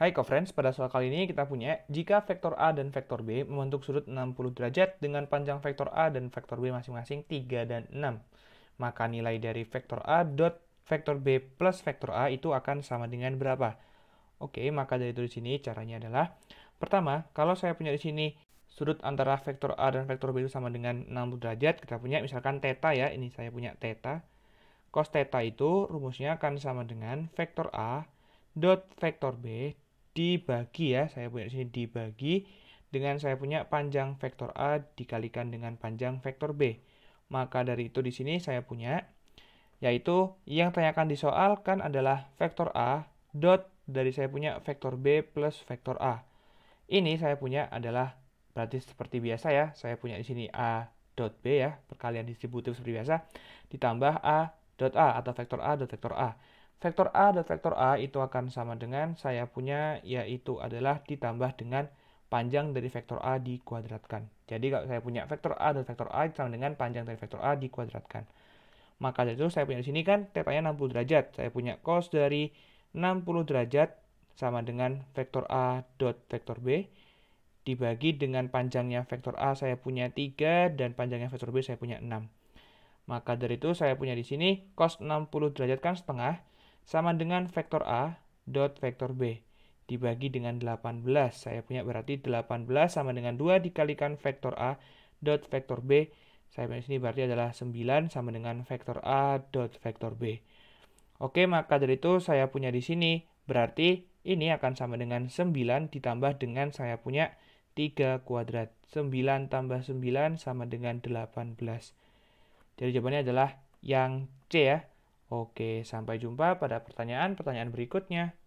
Hai co-friends, pada soal kali ini kita punya jika vektor A dan vektor B membentuk sudut 60 derajat dengan panjang vektor A dan vektor B masing-masing 3 dan 6. Maka nilai dari vektor A dot vektor B plus vektor A itu akan sama dengan berapa? Oke, maka dari itu di sini caranya adalah pertama, kalau saya punya di sini sudut antara vektor A dan vektor B itu sama dengan 60 derajat, kita punya misalkan theta ya, ini saya punya theta. Cos theta itu rumusnya akan sama dengan vektor A dot vektor B dibagi ya, saya punya di sini dibagi dengan saya punya panjang vektor A dikalikan dengan panjang vektor B. Maka dari itu di sini saya punya yaitu yang tanyakan di soal kan adalah vektor A dot dari saya punya vektor B plus vektor A. Ini saya punya adalah berarti seperti biasa ya, saya punya di sini A dot B ya, perkalian distributif seperti biasa ditambah A dot A atau vektor A dot vektor A. Vektor A dan vektor A itu akan sama dengan saya punya yaitu adalah ditambah dengan panjang dari vektor A dikuadratkan. Jadi kalau saya punya vektor A dan vektor A sama dengan panjang dari vektor A dikuadratkan. Maka dari itu saya punya di sini kan tetanya 60 derajat. Saya punya cos dari 60 derajat sama dengan vektor A dot vektor B dibagi dengan panjangnya vektor A saya punya 3 dan panjangnya vektor B saya punya 6. Maka dari itu saya punya di sini cos 60 derajat kan setengah sama dengan vektor A dot vektor B dibagi dengan 18. Saya punya berarti 18 sama dengan 2 dikalikan vektor A dot vektor B. Saya punya di sini berarti adalah 9 sama dengan vektor A dot vektor B. Oke, maka dari itu saya punya di sini berarti ini akan sama dengan 9 ditambah dengan saya punya 3 kuadrat. 9 tambah 9 sama dengan 18. Jadi jawabannya adalah yang C ya. Oke, sampai jumpa pada pertanyaan-pertanyaan berikutnya.